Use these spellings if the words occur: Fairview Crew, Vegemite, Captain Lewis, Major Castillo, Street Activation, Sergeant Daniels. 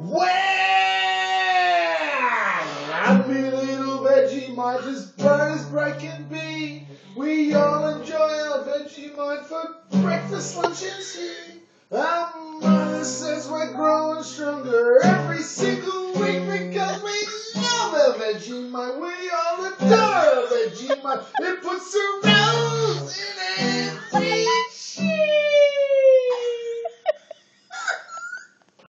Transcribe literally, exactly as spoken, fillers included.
Wow! Happy little Vegemite, as bright as bright can be. We all enjoy our Vegemite for breakfast, lunch and tea. Our mother says we're growing stronger every single week because we love our Vegemite. We all adore our Vegemite. It